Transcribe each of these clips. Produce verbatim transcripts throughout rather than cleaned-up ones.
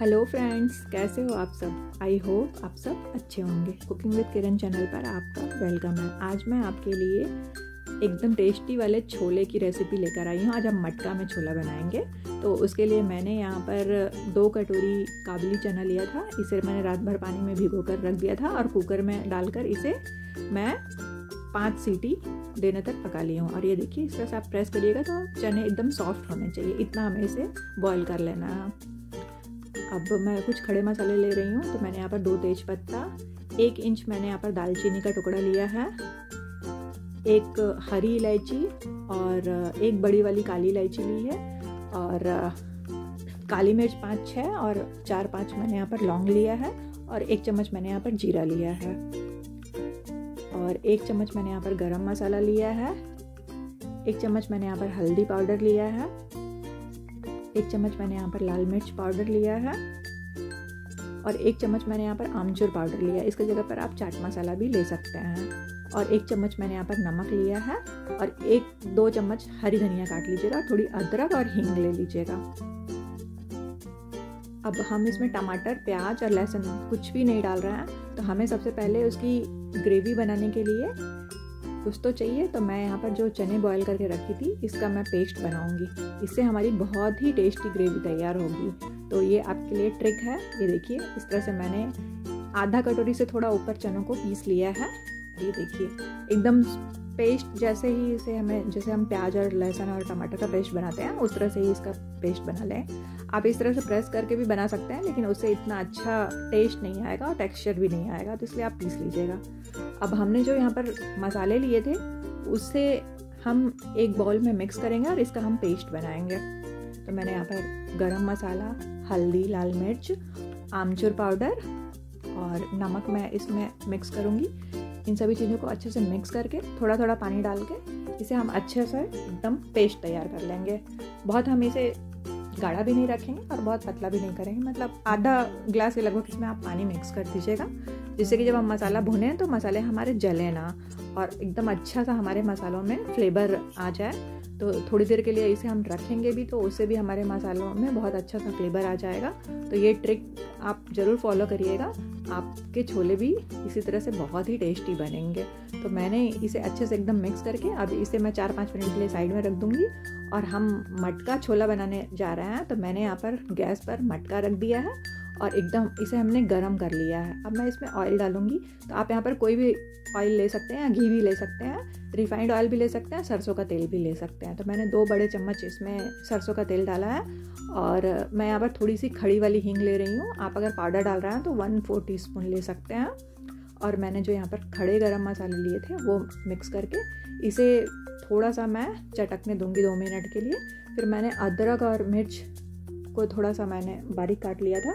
Hello friends, कैसे हो आप सब। आई होप आप सब अच्छे होंगे। कुकिंग विद किरण चैनल पर आपका वेलकम है। आज मैं आपके लिए एकदम टेस्टी वाले छोले की रेसिपी लेकर आई हूँ। आज हम मटका में छोला बनाएंगे। तो उसके लिए मैंने यहाँ पर दो कटोरी काबुली चना लिया था। इसे मैंने रात भर पानी में भिगो कर रख दिया था और कुकर में डालकर इसे मैं पाँच सीटी देने तक पका ली हूँ। और ये देखिए, इस तरह से आप प्रेस करिएगा तो चने एकदम सॉफ्ट होने चाहिए। इतना हमें इसे बॉईल कर लेना है। अब मैं कुछ खड़े मसाले ले रही हूँ। तो मैंने यहाँ पर दो तेज पत्ता, एक इंच मैंने यहाँ पर दालचीनी का टुकड़ा लिया है, एक हरी इलायची और एक बड़ी वाली काली इलायची ली है, और काली मिर्च पाँच छः और चार पाँच मैंने यहाँ पर लौंग लिया है, और एक चम्मच मैंने यहाँ पर जीरा लिया है, और एक चम्मच मैंने यहाँ पर गरम मसाला लिया है, एक चम्मच मैंने यहाँ पर हल्दी पाउडर लिया है, एक चम्मच मैंने यहाँ पर लाल मिर्च पाउडर लिया है, और एक चम्मच मैंने यहाँ पर आमचूर पाउडर लिया है। इसके जगह पर आप चाट मसाला भी ले सकते हैं। और एक चम्मच मैंने यहाँ पर नमक लिया है, और एक दो चम्मच हरी धनिया काट लीजिएगा, थोड़ी अदरक और हींग ले लीजिएगा। अब हम इसमें टमाटर, प्याज और लहसुन कुछ भी नहीं डाल रहे हैं। तो हमें सबसे पहले उसकी ग्रेवी बनाने के लिए कुछ तो चाहिए। तो मैं यहाँ पर जो चने बॉईल करके रखी थी, इसका मैं पेस्ट बनाऊंगी। इससे हमारी बहुत ही टेस्टी ग्रेवी तैयार होगी। तो ये आपके लिए ट्रिक है। ये देखिए, इस तरह से मैंने आधा कटोरी से थोड़ा ऊपर चनों को पीस लिया है। ये देखिए, एकदम पेस्ट जैसे ही इसे हमें जैसे हम प्याज और लहसुन और टमाटर का पेस्ट बनाते हैं, उस तरह से ही इसका पेस्ट बना लें। आप इस तरह से प्रेस करके भी बना सकते हैं, लेकिन उससे इतना अच्छा टेस्ट नहीं आएगा और टेक्सचर भी नहीं आएगा, तो इसलिए आप पीस लीजिएगा। अब हमने जो यहाँ पर मसाले लिए थे, उससे हम एक बाउल में मिक्स करेंगे और इसका हम पेस्ट बनाएंगे। तो मैंने यहाँ पर गरम मसाला, हल्दी, लाल मिर्च, आमचूर पाउडर और नमक मैं इसमें मिक्स करूँगी। इन सभी चीज़ों को अच्छे से मिक्स करके थोड़ा थोड़ा पानी डाल के इसे हम अच्छे से एकदम पेस्ट तैयार कर लेंगे। बहुत हम इसे गाढ़ा भी नहीं रखेंगे और बहुत पतला भी नहीं करेंगे। मतलब आधा ग्लास के लगभग इसमें आप पानी मिक्स कर दीजिएगा, जिससे कि जब हम मसाला भुने तो मसाले हमारे जले ना और एकदम अच्छा सा हमारे मसालों में फ्लेवर आ जाए। तो थोड़ी देर के लिए इसे हम रखेंगे भी, तो उससे भी हमारे मसालों में बहुत अच्छा सा फ्लेवर आ जाएगा। तो ये ट्रिक आप ज़रूर फॉलो करिएगा, आपके छोले भी इसी तरह से बहुत ही टेस्टी बनेंगे। तो मैंने इसे अच्छे से एकदम मिक्स करके अब इसे मैं चार पाँच मिनट के लिए साइड में रख दूँगी। और हम मटका छोला बनाने जा रहे हैं। तो मैंने यहाँ पर गैस पर मटका रख दिया है और एकदम इसे हमने गरम कर लिया है। अब मैं इसमें ऑयल डालूंगी। तो आप यहाँ पर कोई भी ऑयल ले सकते हैं, घी भी ले सकते हैं, रिफाइंड ऑयल भी ले सकते हैं, सरसों का तेल भी ले सकते हैं। तो मैंने दो बड़े चम्मच इसमें सरसों का तेल डाला है, और मैं यहाँ पर थोड़ी सी खड़ी वाली हींग ले रही हूँ। आप अगर पाउडर डाल रहे हैं तो वन फोर टी स्पून ले सकते हैं। और मैंने जो यहाँ पर खड़े गरम मसाले लिए थे, वो मिक्स करके इसे थोड़ा सा मैं चटकने दूँगी दो मिनट के लिए। फिर मैंने अदरक और मिर्च को थोड़ा सा मैंने बारीक काट लिया था,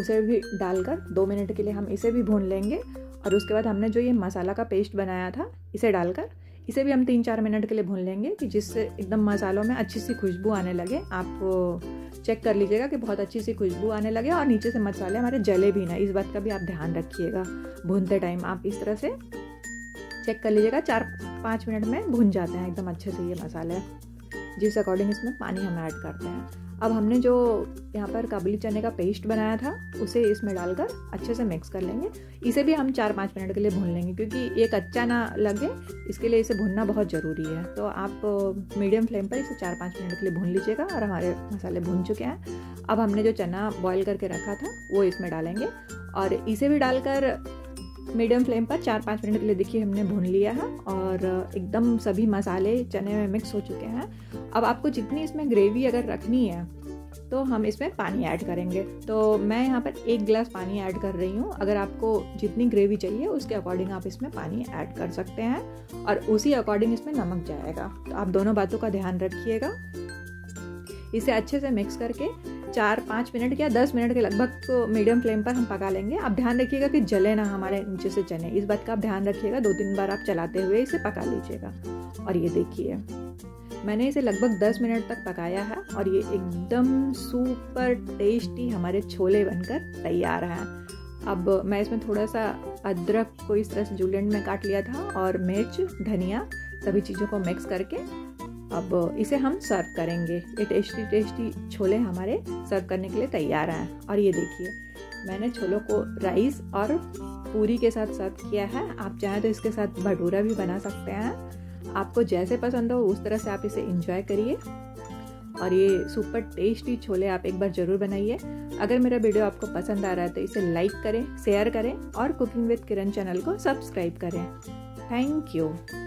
उसे भी डालकर दो मिनट के लिए हम इसे भी भून लेंगे। और उसके बाद हमने जो ये मसाला का पेस्ट बनाया था, इसे डालकर इसे भी हम तीन चार मिनट के लिए भून लेंगे, कि जिससे एकदम मसालों में अच्छी सी खुशबू आने लगे। आप चेक कर लीजिएगा कि बहुत अच्छी सी खुशबू आने लगे और नीचे से मसाले हमारे जले भी ना, इस बात का भी आप ध्यान रखिएगा। भूनते टाइम आप इस तरह से चेक कर लीजिएगा, चार पाँच मिनट में भून जाते हैं एकदम अच्छे से ये मसाले, जिस अकॉर्डिंग इसमें पानी हम ऐड करते हैं। अब हमने जो यहाँ पर काबुली चने का पेस्ट बनाया था, उसे इसमें डालकर अच्छे से मिक्स कर लेंगे। इसे भी हम चार पाँच मिनट के लिए भून लेंगे, क्योंकि ये कच्चा ना लगे, इसके लिए इसे भूनना बहुत ज़रूरी है। तो आप मीडियम फ्लेम पर इसे चार पाँच मिनट के लिए भून लीजिएगा। और हमारे मसाले भून चुके हैं। अब हमने जो चना बॉईल करके रखा था, वो इसमें डालेंगे, और इसे भी डालकर मीडियम फ्लेम पर चार पाँच मिनट के लिए देखिए हमने भून लिया है। और एकदम सभी मसाले चने में मिक्स हो चुके हैं। अब आपको जितनी इसमें ग्रेवी अगर रखनी है, तो हम इसमें पानी ऐड करेंगे। तो मैं यहाँ पर एक गिलास पानी ऐड कर रही हूँ। अगर आपको जितनी ग्रेवी चाहिए, उसके अकॉर्डिंग आप इसमें पानी ऐड कर सकते हैं, और उसी अकॉर्डिंग इसमें नमक जाएगा। तो आप दोनों बातों का ध्यान रखिएगा। इसे अच्छे से मिक्स करके चार पाँच मिनट या दस मिनट के लगभग मीडियम फ्लेम पर हम पका लेंगे। आप ध्यान रखिएगा कि जले ना हमारे नीचे से चने, इस बात का आप ध्यान रखिएगा। दो तीन बार आप चलाते हुए इसे पका लीजिएगा। और ये देखिए, मैंने इसे लगभग दस मिनट तक पकाया है, और ये एकदम सुपर टेस्टी हमारे छोले बनकर तैयार हैं। अब मैं इसमें थोड़ा सा अदरक को इस तरह से जूलियन में काट लिया था, और मिर्च, धनिया, सभी चीज़ों को मिक्स करके अब इसे हम सर्व करेंगे। ये टेस्टी टेस्टी छोले हमारे सर्व करने के लिए तैयार हैं। और ये देखिए, मैंने छोलों को राइस और पूरी के साथ सर्व किया है। आप चाहें तो इसके साथ भटूरा भी बना सकते हैं। आपको जैसे पसंद हो उस तरह से आप इसे इंजॉय करिए। और ये सुपर टेस्टी छोले आप एक बार ज़रूर बनाइए। अगर मेरा वीडियो आपको पसंद आ रहा है तो इसे लाइक करें, शेयर करें और कुकिंग विद किरण चैनल को सब्सक्राइब करें। Thank you.